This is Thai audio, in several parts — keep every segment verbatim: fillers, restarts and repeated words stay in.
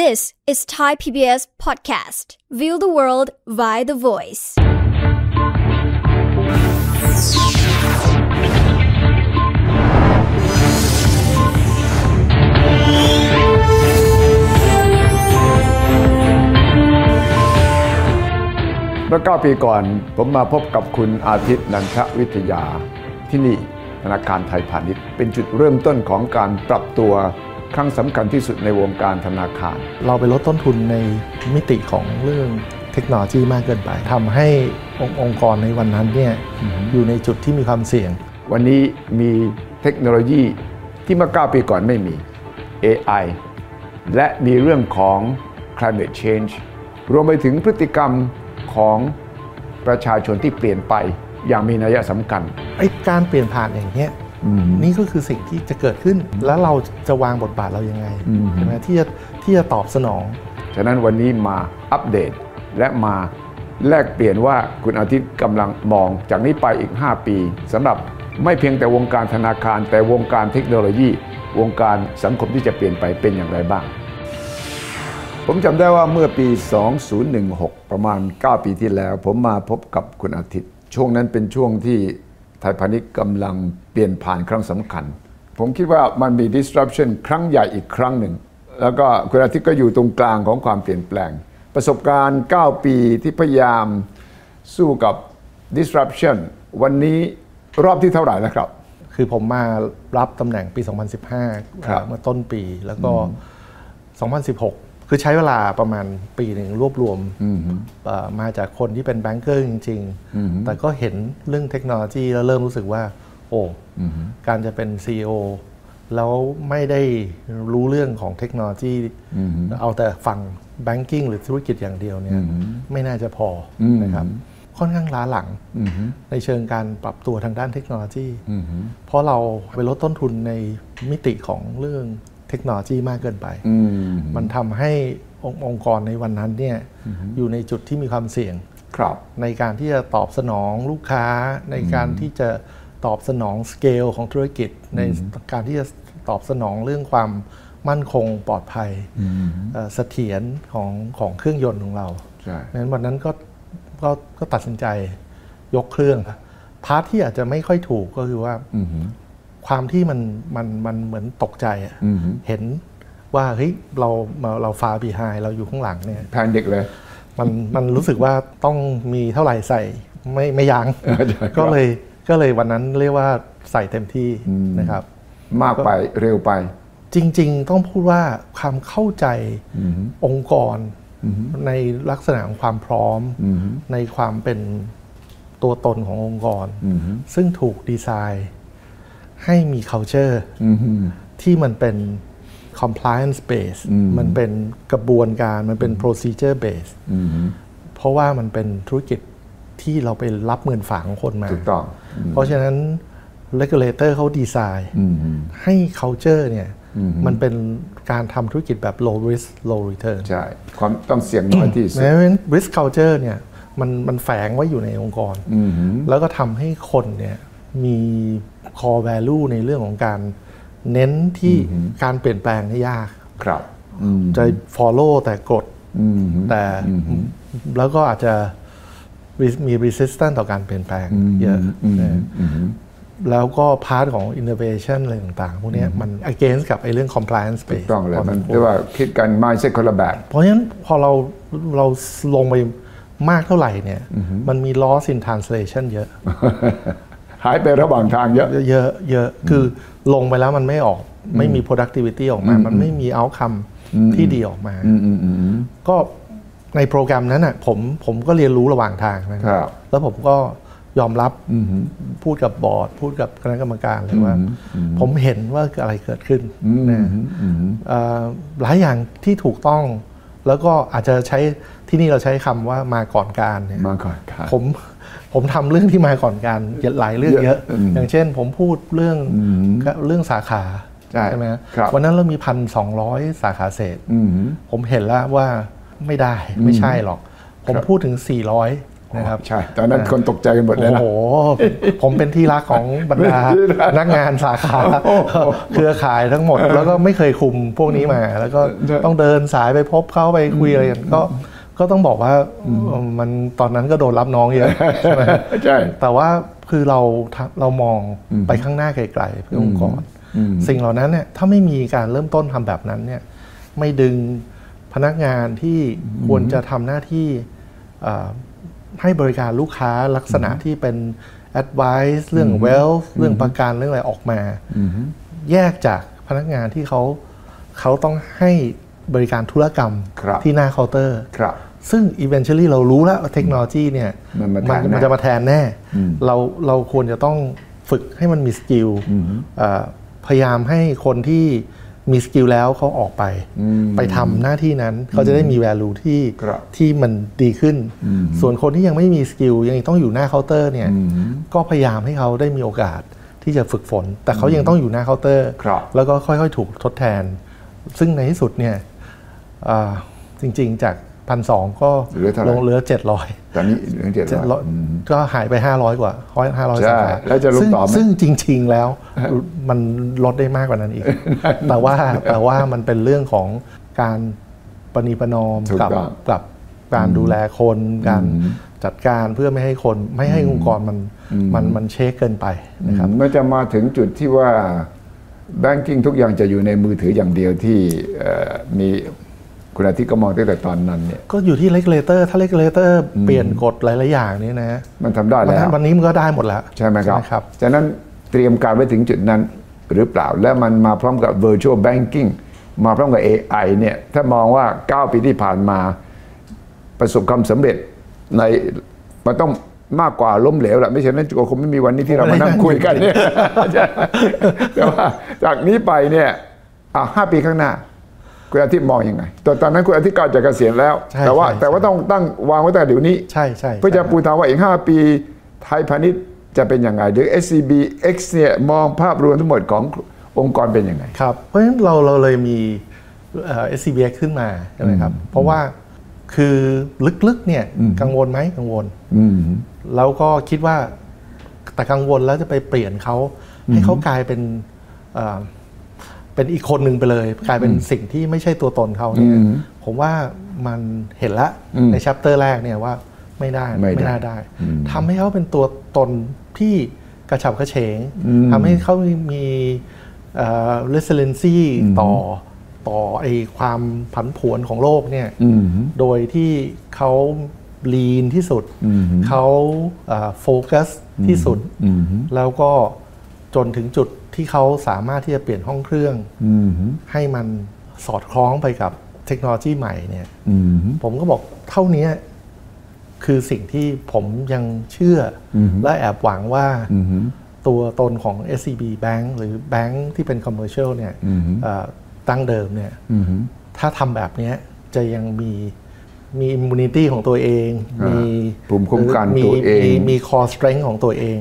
This is Thai พี บี เอส Podcast. View the world via the voice. เมื่อเก้าปีก่อนผมมาพบกับคุณอาทิตย์นันทวิทยาที่นี่ธนาคารไทยพาณิชย์เป็นจุดเริ่มต้นของการปรับตัวครั้งสำคัญที่สุดในวงการธนาคารเราไปลดต้นทุนในมิติของเรื่องเทคโนโลยีมากเกินไปทำให้องค์กรในวันนั้นเนี่ยอยู่ในจุดที่มีความเสี่ยงวันนี้มีเทคโนโลยีที่เมื่อเก้าปีก่อนไม่มี เอ ไอ และมีเรื่องของ climate change รวมไปถึงพฤติกรรมของประชาชนที่เปลี่ยนไปอย่างมีนัยสำคัญไอ้การเปลี่ยนผ่านอย่างเงี้ยนี่ก็คือสิ่งที่จะเกิดขึ้นแล้วเราจะวางบทบาทเรายังไงใช่ไหมที่จะที่จะตอบสนองฉะนั้นวันนี้มาอัปเดตและมาแลกเปลี่ยนว่าคุณอาทิตย์กำลังมองจากนี้ไปอีกห้าปีสำหรับไม่เพียงแต่วงการธนาคารแต่วงการเทคโนโลยีวงการสังคมที่จะเปลี่ยนไปเป็นอย่างไรบ้างผมจำได้ว่าเมื่อปีสองพันสิบหกประมาณเก้าปีที่แล้วผมมาพบกับคุณอาทิตย์ช่วงนั้นเป็นช่วงที่ไทยพาณิชย์กำลังเปลี่ยนผ่านครั้งสำคัญผมคิดว่ามันมี disruption ครั้งใหญ่อีกครั้งหนึ่งแล้วก็คุณอาทิตย์ก็อยู่ตรงกลางของความเปลี่ยนแปลงประสบการณ์เก้าปีที่พยายามสู้กับ disruption วันนี้รอบที่เท่าไหร่แล้วครับคือผมมารับตำแหน่งปีสองพันสิบห้าเมื่อต้นปีแล้วก็สองพันสิบหกคือใช้เวลาประมาณปีหนึ่งรวบรวมมาจากคนที่เป็นแบงเกอร์จริงๆแต่ก็เห็นเรื่องเทคโนโลยีแล้วเริ่มรู้สึกว่าโอ้การจะเป็น ซี อี โอ แล้วไม่ได้รู้เรื่องของเทคโนโลยีเอาแต่ฟังแบงกิ้งหรือธุรกิจอย่างเดียวเนี่ยไม่น่าจะพอนะครับค่อนข้างล้าหลังในเชิงการปรับตัวทางด้านเทคโนโลยีเพราะเราไปลดต้นทุนในมิติของเรื่องเทคโนโลยีมากเกินไปมันทำให้องค์กรในวันนั้นเนี่ยอยู่ในจุดที่มีความเสี่ยงในการที่จะตอบสนองลูกค้าในการที่จะตอบสนองสเกลของธุรกิจในการที่จะตอบสนองเรื่องความมั่นคงปลอดภัยเสถียรของของเครื่องยนต์ของเราดังนั้นวันนั้นก็ก็ก็ตัดสินใจยกเครื่องพาร์ทที่อาจจะไม่ค่อยถูกก็คือว่าความที่มันมันมันเหมือนตกใจเห็นว่าเฮ้ยเราเราฟาบีไฮเราอยู่ข้างหลังเนี่ยแพนดิกเลยมันมันรู้สึกว่าต้องมีเท่าไหร่ใส่ไม่ไม่ยั้งก็เลยก็เลยวันนั้นเรียกว่าใส่เต็มที่นะครับมากไปเร็วไปจริงๆต้องพูดว่าความเข้าใจองค์กรในลักษณะของความพร้อมในความเป็นตัวตนขององค์กรซึ่งถูกดีไซน์ให้มี culture ที่มันเป็น compliance base มันเป็นกระบวนการมันเป็น procedure base เพราะว่ามันเป็นธุรกิจที่เราไปรับเงินฝากของคนมาถูกต้องเพราะฉะนั้น regulator เขาดีไซน์ให้ culture เนี่ยมันเป็นการทำธุรกิจแบบ low risk low return ใช่ความต้องเสี่ยงน้อยที่สุดเพราะฉะนั้น risk culture เนี่ยมันมันแฝงไว้อยู่ในองค์กรแล้วก็ทำให้คนเนี่ยมี core value ในเรื่องของการเน้นที่การเปลี่ยนแปลงที่ยากครับจะ follow แต่กฎแต่แล้วก็อาจจะมี resistance ต่อการเปลี่ยนแปลงเยอะแล้วก็พาร์ทของ innovation อะไรต่างๆพวกนี้มัน against กับไอ้เรื่อง compliance ไปถูกต้องเลยมันเรียกว่าคิดกัน mindset คนละแบบเพราะฉะนั้นพอเราเราลงไปมากเท่าไหร่เนี่ยมันมี loss in translation เยอะหายไประหว่างทางเยอะเยอะเยอะคือลงไปแล้วมันไม่ออกไม่มี productivity ออกมามันไม่มี outcome ที่ดีออกมาก็ในโปรแกรมนั้นน่ะผมผมก็เรียนรู้ระหว่างทางนะครับแล้วผมก็ยอมรับพูดกับบอร์ดพูดกับคณะกรรมการเลยว่าผมเห็นว่าอะไรเกิดขึ้นนะหลายอย่างที่ถูกต้องแล้วก็อาจจะใช้ที่นี่เราใช้คำว่ามาก่อนการเนี่ยมาก่อนการผมผมทำเรื่องที่มาก่อนการหลายเรื่องเยอะอย่างเช่นผมพูดเรื่องเรื่องสาขาใช่ไหมวันนั้นเรามี หนึ่งพันสองร้อย สาขาเศษผมเห็นแล้วว่าไม่ได้ไม่ใช่หรอกผมพูดถึงสี่ร้อย นะครับใช่ตอนนั้นคนตกใจกันหมดเลยนะโอ้โหผมเป็นที่รักของบรรดานักงานสาขาเครือข่ายทั้งหมดแล้วก็ไม่เคยคุมพวกนี้มาแล้วก็ต้องเดินสายไปพบเขาไปคุยอะไรกันก็ก็ต้องบอกว่ามันตอนนั้นก็โดนรับน้องเยอะใช่ไหมใช่แต่ว่าคือเราเรามองไปข้างหน้าไกลๆเพื่อองค์กรสิ่งเหล่านั้นเนี่ยถ้าไม่มีการเริ่มต้นทำแบบนั้นเนี่ยไม่ดึงพนักงานที่ควรจะทำหน้าที่ให้บริการลูกค้าลักษณะที่เป็น advice เรื่อง wealth เรื่องประกันเรื่องอะไรออกมาแยกจากพนักงานที่เขาเขาต้องให้บริการธุรกรรมที่หน้าเคาน์เตอร์ซึ่ง eventually เรารู้แล้วเทคโนโลยีเนี่ยมันจะมาแทนแน่เราเราควรจะต้องฝึกให้มันมีสกิลพยายามให้คนที่มีสกิลแล้วเขาออกไปไปทำหน้าที่นั้นเขาจะได้มี value ที่ที่มันดีขึ้นส่วนคนที่ยังไม่มีสกิลยังต้องอยู่หน้าเคาน์เตอร์เนี่ยก็พยายามให้เขาได้มีโอกาสที่จะฝึกฝนแต่เขายังต้องอยู่หน้าเคาน์เตอร์แล้วก็ค่อยๆถูกทดแทนซึ่งในที่สุดเนี่ยจริงๆจากพันสองก็ลงเหลือเจ็ดร้อยตอนนี้เหลือเจ็ดร้อยก็หายไปห้าร้อยกว่าห้าร้อยสาขาแล้วจะลงต่อไหมซึ่งจริงๆแล้วมันลดได้มากกว่านั้นอีกแต่ว่าแต่ว่ามันเป็นเรื่องของการปณีประนอมกับกับการดูแลคนการจัดการเพื่อไม่ให้คนไม่ให้องค์กรมันมันมันเช็คเกินไปนะครับมันจะมาถึงจุดที่ว่าแบงกิ้งทุกอย่างจะอยู่ในมือถืออย่างเดียวที่มีคุณอาทิตย์ก็มองตั้งแต่ตอนนั้นเนี่ยก็อยู่ที่เลกเลเตอร์ถ้าเลกเลเตอร์เปลี่ยนกฎหลายๆอย่างนี่นะมันทำได้แล้ววันนี้มันก็ได้หมดแล้วใช่ไหมครับฉะนั้นเตรียมการไว้ถึงจุดนั้นหรือเปล่าและมันมาพร้อมกับ virtual banking มาพร้อมกับ เอ ไอ เนี่ยถ้ามองว่าเก้าปีที่ผ่านมาประสบความสำเร็จในมันต้องมากกว่าล้มเหลวแหละไม่ใช่นั้นก็คงไม่มีวันนี้ที่เรามานั่งคุยกันเนี่ยแต่ว่าจากนี้ไปเนี่ยอ่ะห้าปีข้างหน้าคุณอาทิตย์มองยังไงตอนตอนนั้นคุณอาทิตย์ก็จะเกษียณแล้วแต่ว่าแต่ว่าต้องตั้งวางไว้แต่เดี๋ยวนี้ใช่ใช่เพื่อจะปูทางว่าอีกห้าปีไทยพาณิชย์จะเป็นยังไงหรือ เอส ซี บี เอ็กซ์ เนี่ยมองภาพรวมทั้งหมดขององค์กรเป็นยังไงครับเพราะฉะนั้นเราเราเลยมี เอส ซี บี เอ็กซ์ ขึ้นมาใช่ไหมครับเพราะว่าคือลึกๆเนี่ยกังวลไหมกังวลแล้วก็คิดว่าแต่กังวลแล้วจะไปเปลี่ยนเขาให้เขากลายเป็นเป็นอีกคนหนึ่งไปเลยกลายเป็นสิ่งที่ไม่ใช่ตัวตนเขาเนี่ยผมว่ามันเห็นละในชัปเตอร์แรกเนี่ยว่าไม่ได้ไม่น่าได้ทำให้เขาเป็นตัวตนที่กระฉับกระเฉงทำให้เขามี resiliency ต่อต่อไอความผันผวนของโลกเนี่ยโดยที่เขาลีนที่สุดเขาโฟกัสที่สุดแล้วก็จนถึงจุดที่เขาสามารถที่จะเปลี่ยนห้องเครื่องให้มันสอดคล้องไปกับเทคโนโลยีใหม่เนี่ยผมก็บอกเท่านี้คือสิ่งที่ผมยังเชื่อและแอบหวังว่าตัวตนของ เอส ซี บี Bank หรือแบงค์ที่เป็นคอมเมอร์เชียลเนี่ยตั้งเดิมเนี่ยถ้าทำแบบนี้จะยังมีมีอิมมูนิตี้ของตัวเองมีภูมิคุ้มกันตัวเองมีคอสเตรนท์ของตัวเอง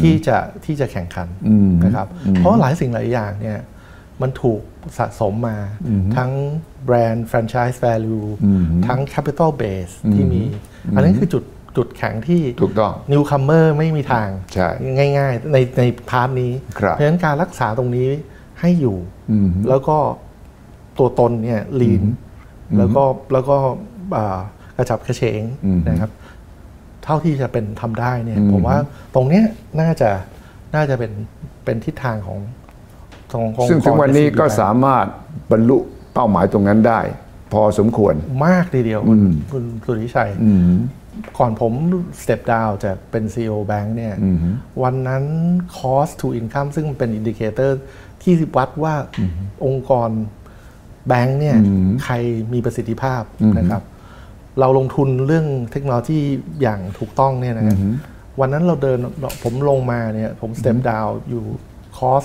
ที่จะที่จะแข่งขันนะครับเพราะหลายสิ่งหลายอย่างเนี่ยมันถูกสะสมมาทั้งแบรนด์แฟรนไชส์แวลูทั้งแคปิตอลเบสที่มีอันนั้นคือจุดจุดแข็งที่ถูกต้องนิวคัมเมอร์ไม่มีทางง่ายๆในในพาร์ทนี้เพราะฉะนั้นการรักษาตรงนี้ให้อยู่แล้วก็ตัวตนเนี่ยลีนแล้วก็แล้วก็กระฉับกระเฉงนะครับเท่าที่จะเป็นทำได้เนี่ยผมว่าตรงเนี้ยน่าจะน่าจะเป็นเป็นทิศทางของซึ่งถึงวันนี้ก็สามารถบรรลุเป้าหมายตรงนั้นได้พอสมควรมากทีเดียวคุณสุริชัยก่อนผมสเต็ปดาวจะเป็น ซี อี โอ Bank เนี่ยวันนั้น Cost to Income ซึ่งมันเป็นอินดิเคเตอร์ที่วัดว่าองค์กรแบงค์เนี่ยใครมีประสิทธิภาพนะครับเราลงทุนเรื่องเทคโนโลยีอย่างถูกต้องเนี่ยนะวันนั้นเราเดินผมลงมาเนี่ยผมสเต็ปดาวอยู่คอส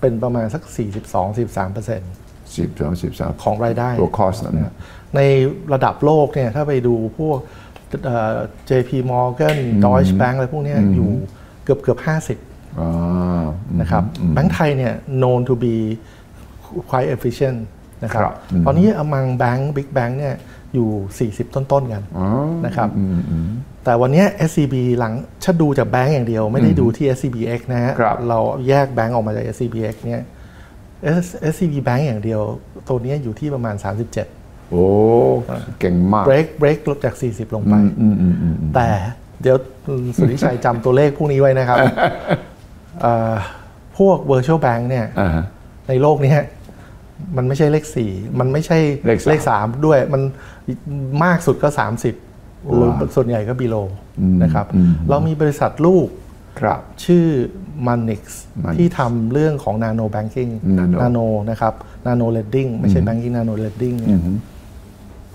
เป็นประมาณสัก สี่สิบสองถึงสิบสามเปอร์เซ็นต์ สิบสองถึงสิบสามของรายได้ตัวคอสนะในระดับโลกเนี่ยถ้าไปดูพวก เจ พี Morgan Deutsche Bank อะไรพวกนี้อยู่เกือบเกือบห้าสิบนะครับแบงค์ไทยเนี่ย known to be quite efficientนะครับตอนนี้ among bank big bank เนี่ย อยู่สี่สิบต้นๆกันนะครับแต่วันนี้ เอส ซี บี หลังชัดดูจากแบงก์อย่างเดียวไม่ได้ดูที่ เอส ซี บี เอ็กซ์ นะฮะเราแยกแบงก์ออกมาจาก เอส ซี บี เอ็กซ์ เนี่ย เอส ซี บี Bank อย่างเดียวตัวนี้อยู่ที่ประมาณสามสิบเจ็ดโอ้เก่งมาก break break ลบจากสี่สิบลงไปแต่เดี๋ยวสุริชัยจำตัวเลขพวกนี้ไว้นะครับพวก virtual bank เนี่ยในโลกนี้มันไม่ใช่เลขสี่มันไม่ใช่เลขสามด้วยมันมากสุดก็สามสิบหรือส่วนใหญ่ก็บีโลนะครับเรามีบริษัทลูกชื่อ Manix ที่ทำเรื่องของ Nano Banking Nano นะครับ Nano Lending ไม่ใช่ Banking Nano Lending เนี่ย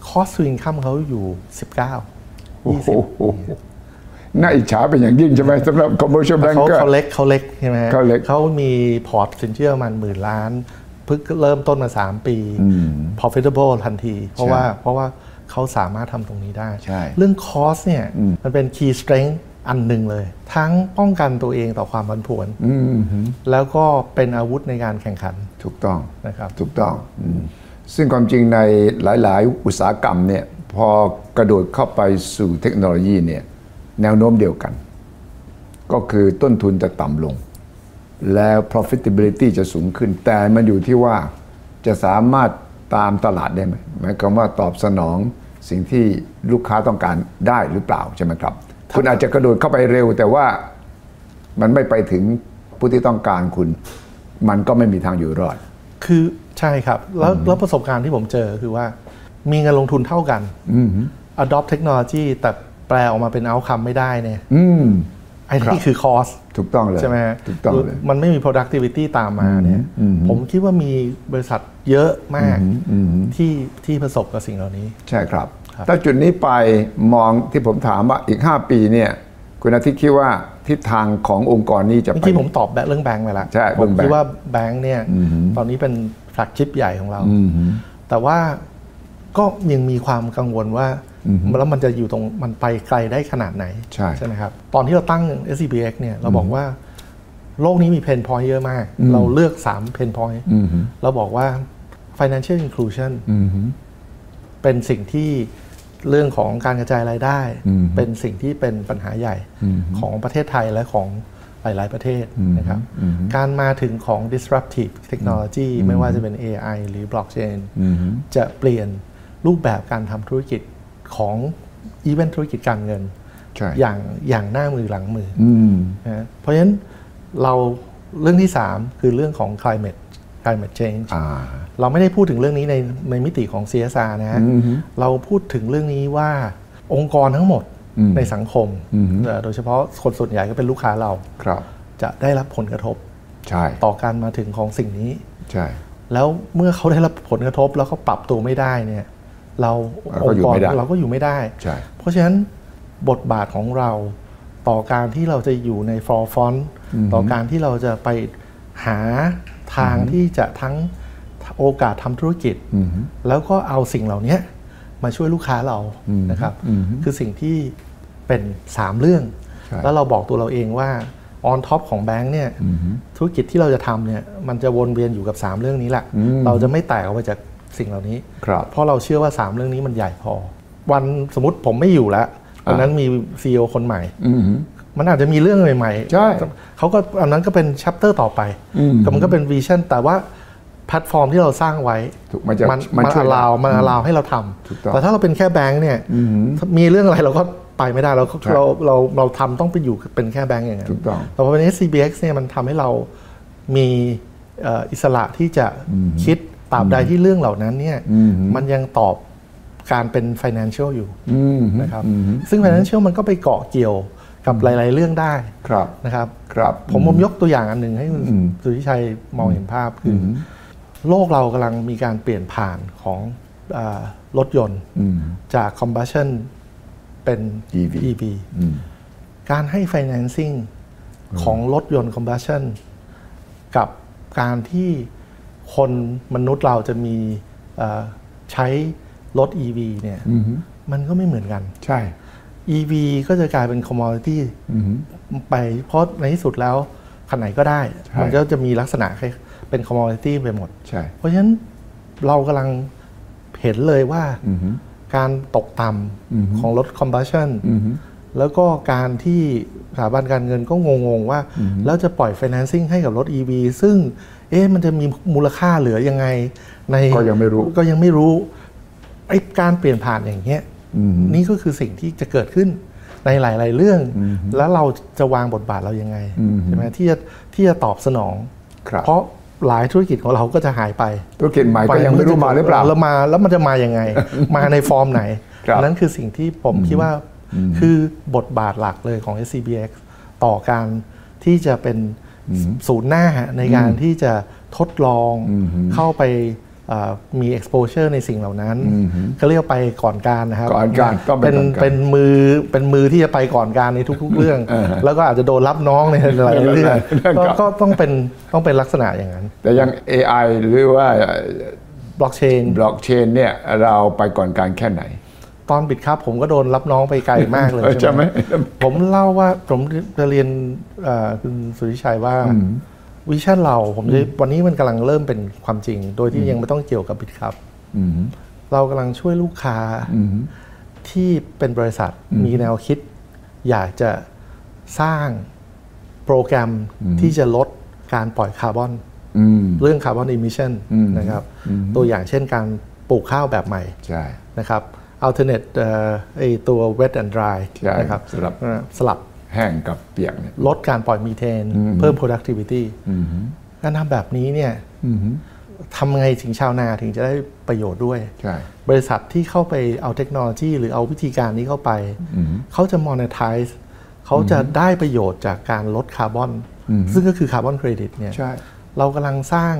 Cost to Income เขาอยู่สิบเก้า ยี่สิบน่าอิจฉาเป็นอย่างยิ่งใช่ไหมสำหรับ commercial bank เขาเล็กเขาเล็กใช่ไหมเขาเล็กเขามีพอร์ตสินเชื่อมันหมื่นล้านเพิ่งเริ่มต้นมาสามปี profitable ทันทีเพราะว่าเพราะว่าเขาสามารถทำตรงนี้ได้เรื่อง cost เนี่ยมันเป็น key strength อันหนึ่งเลยทั้งป้องกันตัวเองต่อความผันผวนแล้วก็เป็นอาวุธในการแข่งขันถูกต้องนะครับถูกต้องซึ่งความจริงในหลายๆอุตสาหกรรมเนี่ยพอกระโดดเข้าไปสู่เทคโนโลยีเนี่ยแนวโน้มเดียวกันก็คือต้นทุนจะต่ำลงแล้ว profitability จะสูงขึ้นแต่มันอยู่ที่ว่าจะสามารถตามตลาดได้ไหมหมายความว่าตอบสนองสิ่งที่ลูกค้าต้องการได้หรือเปล่าใช่ไหมครับคุณอาจจะกระโดดเข้าไปเร็วแต่ว่ามันไม่ไปถึงผู้ที่ต้องการคุณมันก็ไม่มีทางอยู่รอดคือใช่ครับแล้วแล้วประสบการณ์ที่ผมเจอคือว่ามีเงินลงทุนเท่ากัน adopt technology แต่แปลออกมาเป็นเอาคัมไม่ได้เนี่ยไอ้นี่คือคอสถูกต้องเลยใช่ไหมถูกต้องเลยมันไม่มี productivity ตามมาเนี่ยผมคิดว่ามีบริษัทเยอะมากที่ที่ประสบกับสิ่งเหล่านี้ใช่ครับถ้าจุดนี้ไปมองที่ผมถามว่าอีกห้าปีเนี่ยคุณอาทิตย์คิดว่าทิศทางขององค์กรนี้จะไปที่ผมตอบแบบเรื่องแบงค์ไปแล้วใช่ผมคิดว่าแบงค์เนี่ยตอนนี้เป็นแฟลกชิพใหญ่ของเราแต่ว่าก็ยังมีความกังวลว่าแล้วมันจะอยู่ตรงมันไปไกลได้ขนาดไหนใช่ใช่ไหมครับตอนที่เราตั้ง เอส ซี บี เอ็กซ์ เนี่ยเราบอกว่าโลกนี้มีเพนพอยต์เยอะมากเราเลือกสามเพนพอยต์เราบอกว่า financial inclusion เป็นสิ่งที่เรื่องของการกระจายรายได้เป็นสิ่งที่เป็นปัญหาใหญ่ของประเทศไทยและของหลายๆประเทศนะครับการมาถึงของ disruptive technology ไม่ว่าจะเป็น เอ ไอ หรือ blockchain จะเปลี่ยนรูปแบบการทำธุรกิจของอีเวนต์ธุรกิจการเงินอย่างอย่างหน้ามือหลังมือนะเพราะฉะนั้นเราเรื่องที่สามคือเรื่องของ climate climate change เราไม่ได้พูดถึงเรื่องนี้ในในมิติของ ซี เอส อาร์ นะฮะเราพูดถึงเรื่องนี้ว่าองค์กรทั้งหมดในสังคมโดยเฉพาะคนส่วนใหญ่ก็เป็นลูกค้าเราจะได้รับผลกระทบต่อการมาถึงของสิ่งนี้แล้วเมื่อเขาได้รับผลกระทบแล้วเขาปรับตัวไม่ได้เนี่ยเราองค์กรเราก็อยู่ไม่ได้เพราะฉะนั้นบทบาทของเราต่อการที่เราจะอยู่ใน forefront ต่อการที่เราจะไปหาทางที่จะทั้งโอกาสทำธุรกิจแล้วก็เอาสิ่งเหล่านี้มาช่วยลูกค้าเรานะครับคือสิ่งที่เป็นสามเรื่องแล้วเราบอกตัวเราเองว่า on top ของแบงค์เนี่ยธุรกิจที่เราจะทำเนี่ยมันจะวนเวียนอยู่กับสามเรื่องนี้แหละเราจะไม่แตกออกไปจากสิ่งเหล่านี้เพราะเราเชื่อว่าสามเรื่องนี้มันใหญ่พอวันสมมติผมไม่อยู่แล้ววันนั้นมี ซี อี โอ คนใหม่มันอาจจะมีเรื่องใหม่ๆเขาก็อันนั้นก็เป็นแชปเตอร์ต่อไปแต่มันก็เป็นวิชั่นแต่ว่าแพลตฟอร์มที่เราสร้างไว้มันมันอลาวมันอลาวให้เราทำแต่ถ้าเราเป็นแค่แบงค์เนี่ยมีเรื่องอะไรเราก็ไปไม่ได้เราเราเราเราทำต้องไปอยู่เป็นแค่แบงค์อย่างเงี้ยแต่พอเป็น เอส ซี บี เอ็กซ์ เนี่ยมันทำให้เรามีอิสระที่จะคิดตราบใดที่เรื่องเหล่านั้นเนี่ยมันยังตอบการเป็น financial อยู่นะครับซึ่ง financial มันก็ไปเกาะเกี่ยวกับหลายๆเรื่องได้นะครับผมผมยกตัวอย่างอันหนึ่งให้คุณสุริชัยมองเห็นภาพคือโลกเรากำลังมีการเปลี่ยนผ่านของรถยนต์จาก combustion เป็น อี วี การให้ financing ของรถยนต์ combustion กับการที่คนมนุษย์เราจะมีใช้รถ อี วี เนี่ยมันก็ไม่เหมือนกันใช่ อี วี ก็จะกลายเป็น commodity ไปเพราะในที่สุดแล้วคันไหนก็ได้มันก็จะมีลักษณะเป็น commodity ไปหมดใช่เพราะฉะนั้นเรากำลังเห็นเลยว่า การตกต่ำของรถคอมบัสชันแล้วก็การที่สถาบันการเงินก็งงๆว่าแล้วจะปล่อยไฟแนนซิ่งให้กับรถ อี วี ซึ่งเอ๊ะมันจะมีมูลค่าเหลือยังไงในก็ยังไม่รู้ก็ยังไม่รู้ไอ้การเปลี่ยนผ่านอย่างเงี้ยนี่ก็คือสิ่งที่จะเกิดขึ้นในหลายๆเรื่องแล้วเราจะวางบทบาทเรายังไงใช่ไหมที่จะที่จะตอบสนองเพราะหลายธุรกิจของเราก็จะหายไปธุรกิจใหม่ก็ยังไม่รู้มาหรือเปล่าแล้วมาแล้วมันจะมายังไงมาในฟอร์มไหนนั่นคือสิ่งที่ผมคิดว่าคือบทบาทหลักเลยของ เอส ซี บี เอ็กซ์ ต่อการที่จะเป็นศูนย์หน้าในการที่จะทดลองเข้าไปมี exposure ในสิ่งเหล่านั้นเขาเรียกไปก่อนการนะครับก่อนการเป็นเป็นมือเป็นมือที่จะไปก่อนการในทุกๆเรื่องแล้วก็อาจจะโดนรับน้องในหลายเรื่องก็ต้องเป็นต้องเป็นลักษณะอย่างนั้นแต่ยัง เอ ไอ หรือว่า blockchain blockchain เนี่ยเราไปก่อนการแค่ไหนตอนบิดครับผมก็โดนรับน้องไปไกลมากเลยใช่ไหมผมเล่าว่าผมจะเรียนคุณสุริชัยว่าวิชั่นเราผมวันนี้มันกำลังเริ่มเป็นความจริงโดยที่ยังไม่ต้องเกี่ยวกับบิตครับเรากำลังช่วยลูกค้าที่เป็นบริษัทมีแนวคิดอยากจะสร้างโปรแกรมที่จะลดการปล่อยคาร์บอนเรื่องคาร์บอนอิมิชันนะครับตัวอย่างเช่นการปลูกข้าวแบบใหม่นะครับalternate ไอตัว wet and dry นะครับสลับสลับแห้งกับเปียกลดการปล่อยมีเทนเพิ่ม productivity การทำแบบนี้เนี่ยทำไงถึงชาวนาถึงจะได้ประโยชน์ด้วยบริษัทที่เข้าไปเอาเทคโนโลยีหรือเอาวิธีการนี้เข้าไปเขาจะ monetize เขาจะได้ประโยชน์จากการลดคาร์บอนซึ่งก็คือคาร์บอนเครดิตเนี่ยเรากำลังสร้าง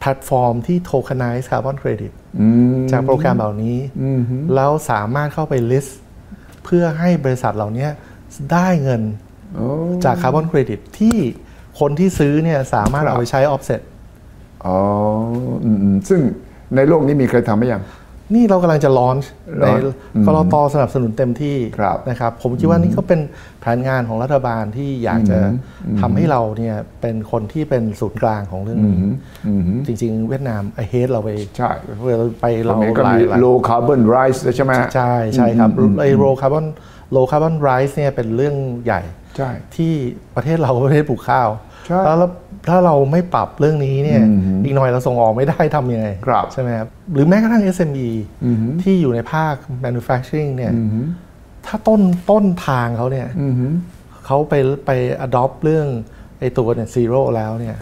แพลตฟอร์มที่ tokenize carbon credit จากโปรแกรมเหล่านี้แล้วสามารถเข้าไป list เพื่อให้บริษัทเหล่านี้ได้เงินจากคาร์บอนเครดิตที่คนที่ซื้อเนี่ยสามารถเอาไปใช้ offset อ๋อซึ่งในโลกนี้มีใครทำไหมยังนี่เรากำลังจะ launch ในกลต.สนับสนุนเต็มที่นะครับผมคิดว่านี่ก็เป็นแผนงานของรัฐบาลที่อยากจะทำให้เราเนี่ยเป็นคนที่เป็นศูนย์กลางของเรื่องนี้จริงๆเวียดนาม ahead เราไปเราไปเราหลาย low carbon rise ใช่ไหมใช่ใช่ครับไอ้ low carbon low carbon rise เนี่ยเป็นเรื่องใหญ่ที่ประเทศเราไม่ได้ปลูกข้าวแล้วถ้าเราไม่ปรับเรื่องนี้เนี่ยอีกหน่อยเราส่งออกไม่ได้ทำยังไงใช่ไหมครับหรือแม้กระทั่ง เอส เอ็ม อี ที่อยู่ในภาค manufacturing เนี่ยถ้าต้นต้นทางเขาเนี่ยเขาไปไป adopt เรื่องไอ้ตัวเนี่ย zero แล้วเนี่ย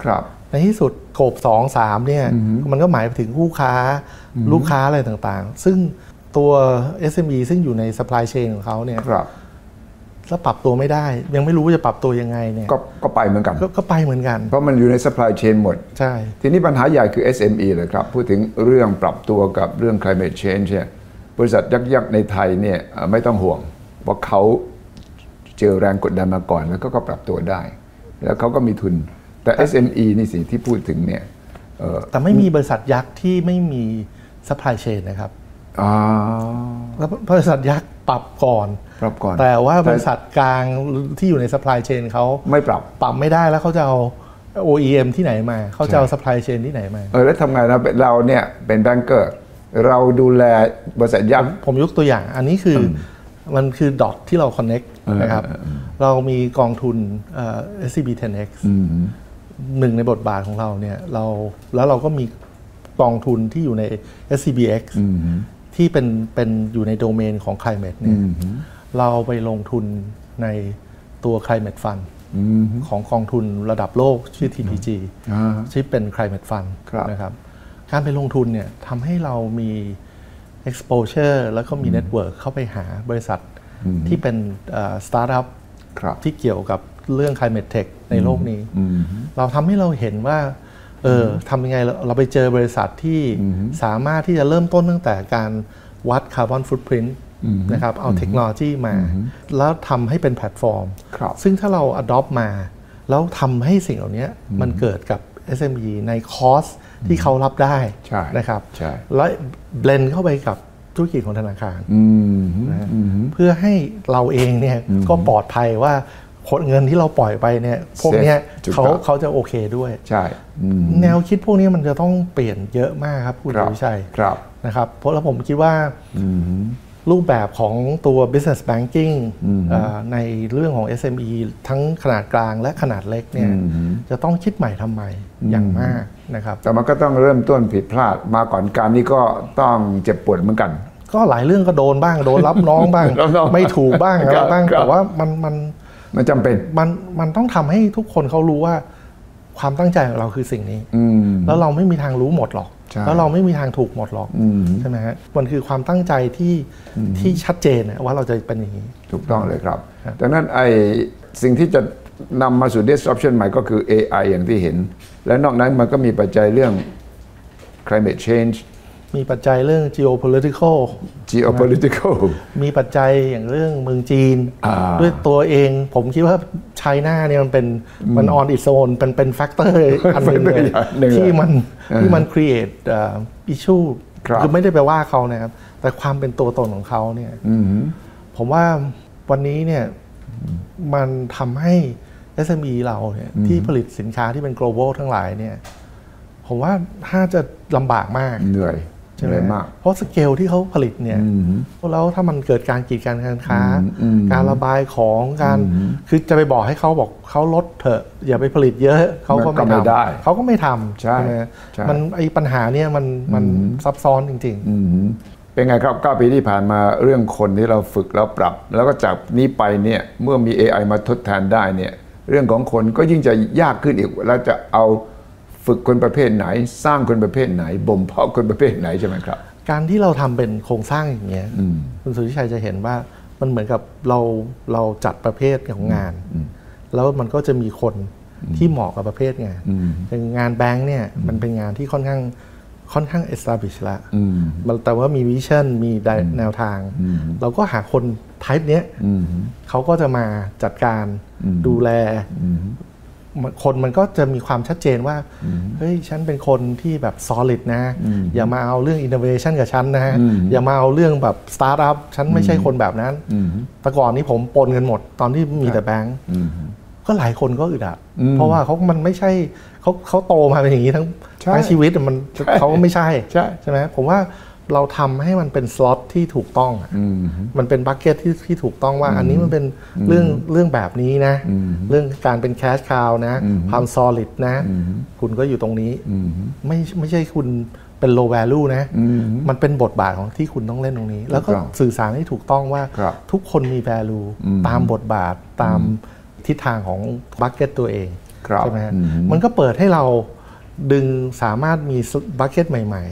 ในที่สุดโกบสองสามเนี่ยมันก็หมายถึงคู่ค้าลูกค้าอะไรต่างๆซึ่งตัว เอส เอ็ม อี ซึ่งอยู่ใน supply chain ของเขาเนี่ยแล้วปรับตัวไม่ได้ยังไม่รู้จะปรับตัวยังไงเนี่ยก็ไปเหมือนกันก็ไปเหมือนกันเพราะมันอยู่ใน supply chain หมดใช่ทีนี้ปัญหาใหญ่คือ เอส เอ็ม อี เลยครับพูดถึงเรื่องปรับตัวกับเรื่อง climate change เนี่ยบริษัทยักษ์ๆในไทยเนี่ยไม่ต้องห่วงเพราะเขาเจอแรงกดดันมาก่อนแล้วก็ปรับตัวได้แล้วเขาก็มีทุนแต่ เอส เอ็ม อี นี่สิที่พูดถึงเนี่ยแต่ไม่มีบริษัทยักษ์ที่ไม่มี supply chain นะครับแล้วบริษัทยักษ์ปรับก่อนแต่ว่าบริษัทกลางที่อยู่ใน supply chain เขาไม่ปรับปรับไม่ได้แล้วเขาจะเอา โอ อี เอ็ม ที่ไหนมาเขาจะเอา supply chain ที่ไหนมาเออแล้วทำไงเราเราเนี่ยเป็นแบงก์เกอร์เราดูแลบริษัทยักษ์ผมยกตัวอย่างอันนี้คือมันคือดอทที่เรา connect นะครับเรามีกองทุน เอส ซี บี เท็น เอ็กซ์ หนึ่งในบทบาทของเราเนี่ยเราแล้วเราก็มีกองทุนที่อยู่ใน เอส ซี บี เอ็กซ์ ที่เป็นเป็นอยู่ในโดเมนของ climate เนี่ยเราไปลงทุนในตัว climate fund ของกองทุนระดับโลกชื่อ ที พี จี ที่เป็น climate fund นะครับการไปลงทุนเนี่ยทำให้เรามี exposure แล้วก็มี network เข้าไปหาบริษัทที่เป็น startup ที่เกี่ยวกับเรื่อง climate tech ในโลกนี้เราทำให้เราเห็นว่าเออทำยังไงเราไปเจอบริษัทที่สามารถที่จะเริ่มต้นตั้งแต่การวัดคาร์บอนฟุตพริ้นท์นะครับเอาเทคโนโลยีมาแล้วทำให้เป็นแพลตฟอร์มซึ่งถ้าเรา adopt มาแล้วทำให้สิ่งเหล่านี้มันเกิดกับ เอส เอ็ม อี ในคอสที่เขารับได้นะครับแล้วเบลนเข้าไปกับธุรกิจของธนาคารเพื่อให้เราเองเนี่ยก็ปลอดภัยว่า เงินที่เราปล่อยไปเนี่ยพวกนี้เขาเขาจะโอเคด้วยใช่แนวคิดพวกนี้มันจะต้องเปลี่ยนเยอะมากครับคุณวิชัยนะครับเพราะแล้วผมคิดว่ารูปแบบของตัว business banking ในเรื่องของ เอส เอ็ม อี ทั้งขนาดกลางและขนาดเล็กเนี่ยจะต้องคิดใหม่ทำใหม่อย่างมากนะครับแต่มันก็ต้องเริ่มต้นผิดพลาดมาก่อนการนี้ก็ต้องเจ็บปวดเหมือนกันก็หลายเรื่องก็โดนบ้างโดนรับน้องบ้างไม่ถูกบ้างอะไรบ้างแต่ว่ามันมันมันจำเป็นมันมันต้องทำให้ทุกคนเขารู้ว่าความตั้งใจของเราคือสิ่งนี้แล้วเราไม่มีทางรู้หมดหรอกแล้วเราไม่มีทางถูกหมดหรอกใช่ไหมฮะมันคือความตั้งใจที่ที่ชัดเจนว่าเราจะเป็นอย่างนี้ถูกต้องเลยครับดังนั้นไอ้สิ่งที่จะนำมาสู่ disruption ใหม่ก็คือ เอ ไอ อย่างที่เห็นและนอกนั้นมันก็มีปัจจัยเรื่อง climate change มีปัจจัยเรื่อง geopolitical geopolitical มีปัจจัยอย่างเรื่องเมืองจีนด้วยตัวเองผมคิดว่าไชน่าเนี่ยมันเป็นมัน on its own เป็นเป็น factor อันหนึ่งเลยที่มันที่มัน create issue คือไม่ได้ไปว่าเขานะครับแต่ความเป็นตัวตนของเขาเนี่ยผมว่าวันนี้เนี่ยมันทำให้ เอส เอ็ม อี เราเนี่ยที่ผลิตสินค้าที่เป็น global ทั้งหลายเนี่ยผมว่าถ้าจะลำบากมากเหนื่อยเพราะสเกลที่เขาผลิตเนี่ยแล้วถ้ามันเกิดการกีดกันการค้าการระบายของการคือจะไปบอกให้เขาบอกเขาลดเถอะอย่าไปผลิตเยอะเขาก็ไม่ทำเขาก็ไม่ทำใช่ไหมมันไอ้ปัญหาเนี่ยมันมันซับซ้อนจริงๆเป็นไงครับเก้าปีที่ผ่านมาเรื่องคนที่เราฝึกแล้วปรับแล้วก็จากนี้ไปเนี่ยเมื่อมี เอ ไอ มาทดแทนได้เนี่ยเรื่องของคนก็ยิ่งจะยากขึ้นอีกเราจะเอาฝึกคนประเภทไหนสร้างคนประเภทไหนบ่มเพาะคนประเภทไหนใช่ไหมครับการที่เราทำเป็นโครงสร้างอย่างเงี้ยคุณสุทธิชัยจะเห็นว่ามันเหมือนกับเราเราจัดประเภทของงานแล้วมันก็จะมีคนที่เหมาะกับประเภทงานอย่างงานแบงค์เนี่ยมันเป็นงานที่ค่อนข้างค่อนข้าง establish ละแต่ว่ามีวิชั่นมีแนวทางเราก็หาคน type เนี้ยเขาก็จะมาจัดการดูแลคนมันก็จะมีความชัดเจนว่าเฮ้ยฉันเป็นคนที่แบบ solid นะอย่ามาเอาเรื่อง innovation กับฉันนะอย่ามาเอาเรื่องแบบ startup ฉันไม่ใช่คนแบบนั้นแต่ก่อนนี้ผมปนกันหมดตอนที่มีแต่แบงก์ก็หลายคนก็อึดอัดเพราะว่าเขามันไม่ใช่เขาเขาโตมาเป็นอย่างนี้ทั้งทั้งชีวิตมันเขาไม่ใช่ใช่ไหมผมว่าเราทำให้มันเป็นสล็อตที่ถูกต้องมันเป็นบัคเก็ตที่ที่ถูกต้องว่าอันนี้มันเป็นเรื่องเรื่องแบบนี้นะเรื่องการเป็นแคชคาวนะความซอลิดนะคุณก็อยู่ตรงนี้ไม่ไม่ใช่คุณเป็นโลแวลูนะมันเป็นบทบาทของที่คุณต้องเล่นตรงนี้แล้วก็สื่อสารให้ถูกต้องว่าทุกคนมีแวลูตามบทบาทตามทิศทางของบัคเก็ตตัวเองใช่ไหมมันก็เปิดให้เราดึงสามารถมีบัคเก็ตใหม่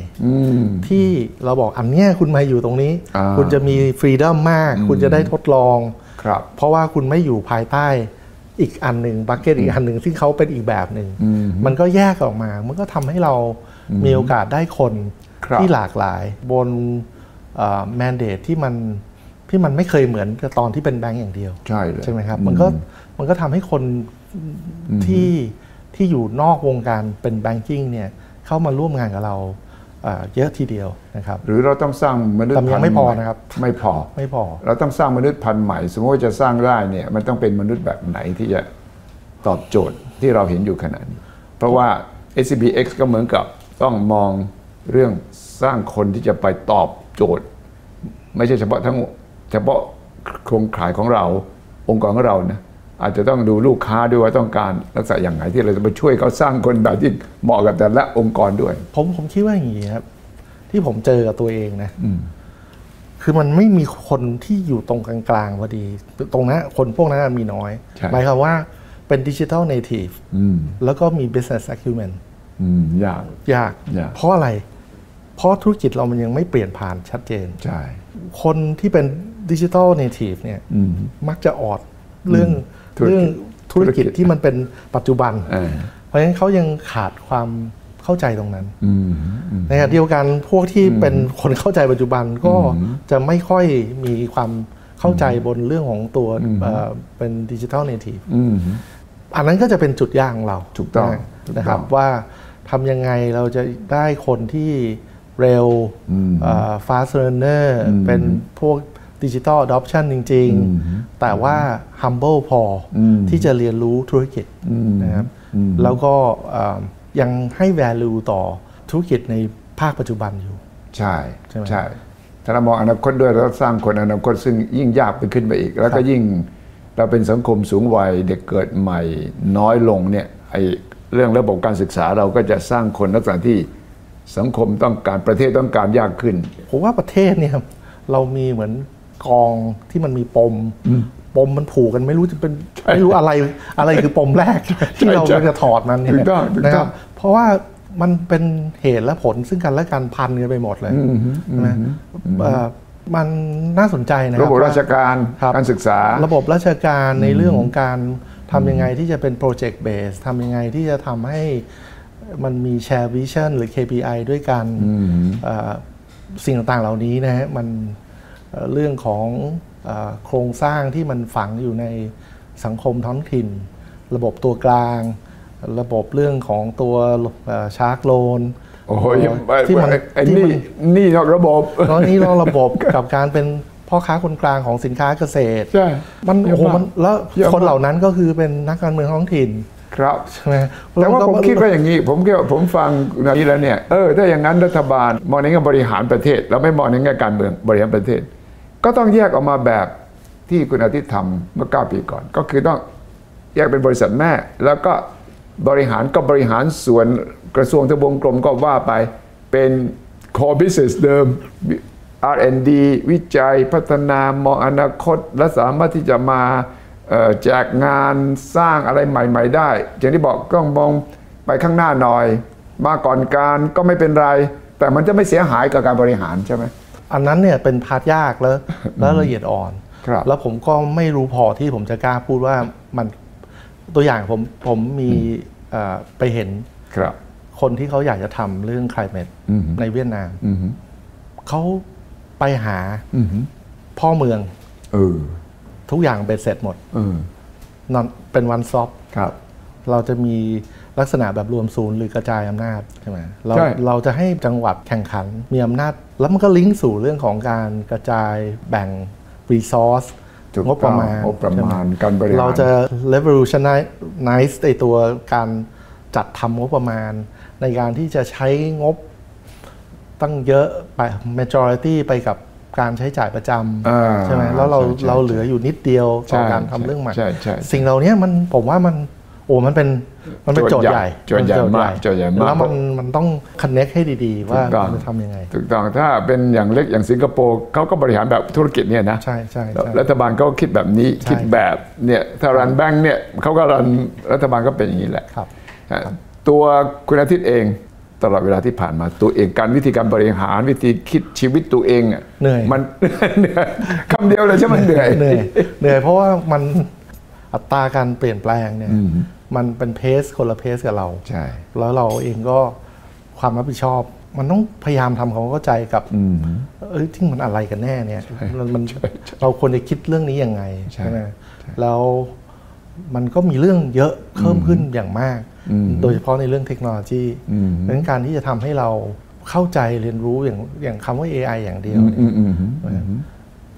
ๆที่เราบอกอันเนี้ยคุณมาอยู่ตรงนี้คุณจะมีฟรีดอมมากคุณจะได้ทดลองเพราะว่าคุณไม่อยู่ภายใต้อีกอันหนึ่งบัคเก็ตอีกอันหนึ่งซึ่งเขาเป็นอีกแบบหนึ่งมันก็แยกออกมามันก็ทำให้เรามีโอกาสได้คนที่หลากหลายบนแมนเดตที่มันที่มันไม่เคยเหมือนกับตอนที่เป็นแบงก์อย่างเดียวใช่ใช่ไหมครับมันก็มันก็ทำให้คนที่ที่อยู่นอกวงการเป็นแบงกิ้งเนี่ยเข้ามาร่วมงานกับเราเยอะทีเดียวนะครับหรือเราต้องสร้างมนุษย์พันธุ์ไม่พอนะครับไม่พอไม่พอเราต้องสร้างมนุษย์พันธุ์ใหม่สมมติว่าจะสร้างได้เนี่ยมันต้องเป็นมนุษย์แบบไหนที่จะตอบโจทย์ที่เราเห็นอยู่ขณะนี้เพราะว่า เอส ซี บี เอ็กซ์ ก็เหมือนกับต้องมองเรื่องสร้างคนที่จะไปตอบโจทย์ไม่ใช่เฉพาะทั้งเฉพาะโครงข่ายของเราองค์กรของเรานะอาจจะต้องดูลูกค้าด้วยว่าต้องการลักษณะอย่างไหนที่เราจะไปช่วยเขาสร้างคนแบบที่เหมาะกับแต่ละองค์กรด้วยผมผมคิดว่าอย่างนี้ครับที่ผมเจอกับตัวเองนะคือมันไม่มีคนที่อยู่ตรงกลางๆพอดีตรงนั้นคนพวกนั้นมีน้อยหมายความว่าเป็นดิจิทัลเนทีฟแล้วก็มี business acumen ยากยากเพราะอะไรเพราะธุรกิจเรามันยังไม่เปลี่ยนผ่านชัดเจนใช่คนที่เป็นดิจิทัลเนทีฟเนี่ยมักจะออดเรื่องเรื่องธุรกิจที่มันเป็นปัจจุบันเพราะฉะนั้นเขายังขาดความเข้าใจตรงนั้นในขณะเดียวกันพวกที่เป็นคนเข้าใจปัจจุบันก็จะไม่ค่อยมีความเข้าใจบนเรื่องของตัวเป็นดิจิทัลเนทีฟอันนั้นก็จะเป็นจุดยากของเราถูกต้องนะครับว่าทำยังไงเราจะได้คนที่เร็วฟาสต์เรนเนอร์เป็นพวก ดิจิทัล adoption จริงๆแต่ว่า humble พอที่จะเรียนรู้ธุรกิจนะครับแล้วก็ยังให้ value ต่อธุรกิจในภาคปัจจุบันอยู่ใช่ใช่ไหมใช่ถ้าเรามองอนาคตด้วยเราสร้างคนอนาคตซึ่งยิ่งยากไปขึ้นไปอีกแล้วก็ยิ่งเราเป็นสังคมสูงวัยเด็กเกิดใหม่น้อยลงเนี่ยไอเรื่องระบบการศึกษาเราก็จะสร้างคนลักษณะที่สังคมต้องการประเทศต้องการยากขึ้นผมว่าประเทศเนี่ยเรามีเหมือนกองที่มันมีปมปมมันผูกกันไม่รู้จะเป็นไม่รู้อะไรอะไรคือปมแรกที่เราจะถอดมันเนี่ยนะครับเพราะว่ามันเป็นเหตุและผลซึ่งกันและกันพันกันไปหมดเลยนะมันน่าสนใจนะครับระบบราชการการศึกษาระบบราชการในเรื่องของการทำยังไงที่จะเป็นโปรเจกต์เบสทำยังไงที่จะทำให้มันมีแชร์วิชั่นหรือ เค พี ไอ ด้วยกันสิ่งต่างๆเหล่านี้นะฮะมันเรื่องของโครงสร้างที่มันฝังอยู่ในสังคมท้องถิ่นระบบตัวกลางระบบเรื่องของตัวชาร์กโลนที่มันนี่นี่นอกระบบตอนนี้นอกระบบกับการเป็นพ่อค้าคนกลางของสินค้าเกษตรใช่มันโอ้โหมันแล้วคนเหล่านั้นก็คือเป็นนักการเมืองท้องถิ่นครับใช่ไหมแต่ว่าผมคิดว่าอย่างนี้ผมคิดว่าผมฟังนี้แล้วเนี่ยเออถ้าอย่างนั้นรัฐบาลมองในแง่บริหารประเทศเราไม่มองในแง่การเมืองบริหารประเทศก็ต้องแยกออกมาแบบที่คุณอาทิตย์ทำเมื่อเก้าปีก่อนก็คือต้องแยกเป็นบริษัทแม่แล้วก็บริหารก็บริหารส่วนกระทรวงทบวงกรมก็ว่าไปเป็น core business เดิม อาร์ แอนด์ ดี วิจัยพัฒนามองอนาคตและสามารถที่จะมาแจกงานสร้างอะไรใหม่ๆได้อย่างที่บอกต้องมองไปข้างหน้าหน่อยมาก่อนการก็ไม่เป็นไรแต่มันจะไม่เสียหายกับการบริหารใช่ไหมอันนั้นเนี่ยเป็นพาร์ทยากแล้วและละเอียดอ่อนแล้วผมก็ไม่รู้พอที่ผมจะกล้าพูดว่ามันตัวอย่างผมผมมีไปเห็นคนที่เขาอยากจะทำเรื่อง climate ในเวียดนามเขาไปหาพ่อเมืองทุกอย่างเบ็ดเสร็จหมดนอนเป็นวันซอฟเราจะมีลักษณะแบบรวมศูนย์หรือกระจายอำนาจใช่ไหมเราเราจะให้จังหวัดแข่งขันมีอำนาจแล้วมันก็ลิงก์สู่เรื่องของการกระจายแบ่งรีซอสงบประมาณประมาณการบริหารเราจะ revolutionize ในตัวการจัดทำงบประมาณในการที่จะใช้งบตั้งเยอะไป majority ไปกับการใช้จ่ายประจำใช่ไหมแล้วเราเราเหลืออยู่นิดเดียวต่อการทำเรื่องใหม่สิ่งเหล่านี้มันผมว่ามันโอ้มันเป็นมันเป็นโจทย์ใหญ่โจทย์ใหญ่มากโจทย์ใหญ่มากแล้วมันมันต้อง connect ให้ดีๆว่าจะทำยังไงถูกต้องถ้าเป็นอย่างเล็กอย่างสิงคโปร์เขาก็บริหารแบบธุรกิจเนี่ยนะใช่ใช่รัฐบาลเขาคิดแบบนี้คิดแบบเนี่ยถ้ารันแบงค์เนี่ยเขาก็รันรัฐบาลก็เป็นอย่างนี้แหละครับตัวคุณอาทิตย์เองตลอดเวลาที่ผ่านมาตัวเองการวิธีการบริหารวิธีคิดชีวิตตัวเองเหนื่อยมันเหนื่อยคำเดียวเลยใช่ไหมเหนื่อยเหนื่อยเหนื่อยเพราะว่ามันอัตราการเปลี่ยนแปลงเนี่ยมันเป็นเพสคนละเพสกับเราใช่แล้วเราเองก็ความรับผิดชอบมันต้องพยายามทำความเข้าใจกับเอ้ยที่มันอะไรกันแน่เนี่ยมันเราควรจะคิดเรื่องนี้ยังไงใช่ไหมแล้วมันก็มีเรื่องเยอะเพิ่มขึ้นอย่างมากโดยเฉพาะในเรื่องเทคโนโลยีดังนั้นการที่จะทำให้เราเข้าใจเรียนรู้อย่างอย่างคำว่า เอ ไอ อย่างเดียว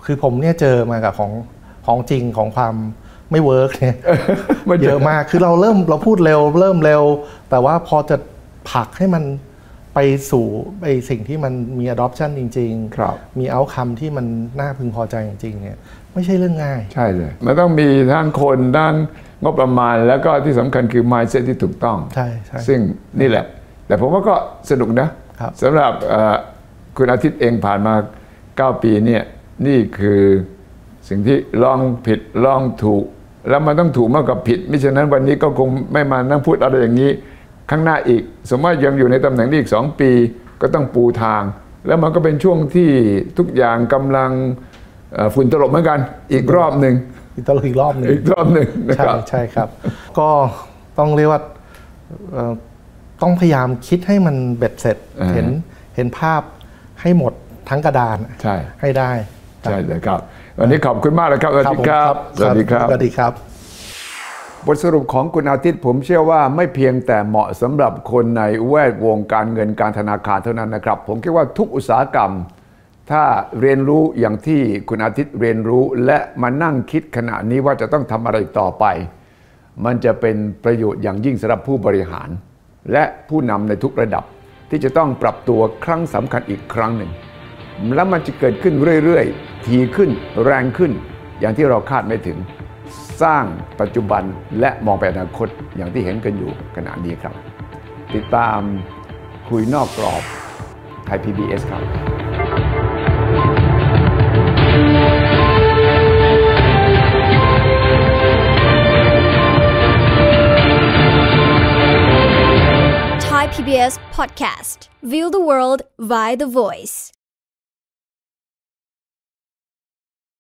คือผมเนี่ยเจอมากับของของจริงของความไม่เวิร์กเนี่ยเยอะมากคือเราเริ่มเราพูดเร็วเริ่มเร็วแต่ว่าพอจะผลักให้มันไปสู่ไอสิ่งที่มันมี adoption จริงๆมี outcome ที่มันน่าพึงพอใจจริงๆเนี่ยไม่ใช่เรื่องง่ายใช่เลยมันต้องมีทั้งคนทั้งงบประมาณแล้วก็ที่สำคัญคือ mindset ที่ถูกต้องใช่ใช่ซึ่งนี่แหละแต่ผมว่าก็สนุกนะสำหรับคุณอาทิตย์เองผ่านมาเก้าปีเนี่ยนี่คือสิ่งที่ลองผิดลองถูกแล้วมันต้องถูกมากกว่าผิดมิฉะนั้นวันนี้ก็คงไม่มานั่งพูดอะไรอย่างนี้ข้างหน้าอีกสมมติยังอยู่ในตำแหน่งนี้อีกสองปีก็ต้องปูทางแล้วมันก็เป็นช่วงที่ทุกอย่างกำลังฝุ่นตลบเหมือนกันอีกรอบหนึ่งอีกตลบอีกรอบหนึ่งอีกรอบหนึ่งใช่ใช่ครับก็ต้องเรียกว่าต้องพยายามคิดให้มันเบ็ดเสร็จเห็นเห็นภาพให้หมดทั้งกระดานใช่ให้ได้ใช่เลยครับวันนี้ขอบคุณมากเลยครับสวัสดีครับสวัสดีครับสวัสดีครับบทสรุปของคุณอาทิตย์ผมเชื่อว่าไม่เพียงแต่เหมาะสำหรับคนในแวดวงการเงินการธนาคารเท่านั้นนะครับผมคิดว่าทุกอุตสาหกรรม ถ้าเรียนรู้อย่างที่คุณอาทิตย์เรียนรู้และมานั่งคิดขณะนี้ว่าจะต้องทำอะไรต่อไปมันจะเป็นประโยชน์อย่างยิ่งสำหรับผู้บริหารและผู้นำในทุกระดับที่จะต้องปรับตัวครั้งสำคัญอีกครั้งหนึ่งและมันจะเกิดขึ้นเรื่อยๆทีขึ้นแรงขึ้นอย่างที่เราคาดไม่ถึงสร้างปัจจุบันและมองไปอนาคตอย่างที่เห็นกันอยู่ขณะนี้ครับติดตามคุยนอกกรอบไทย พี บี เอส ครับพี บี เอส Podcast View the world via the voice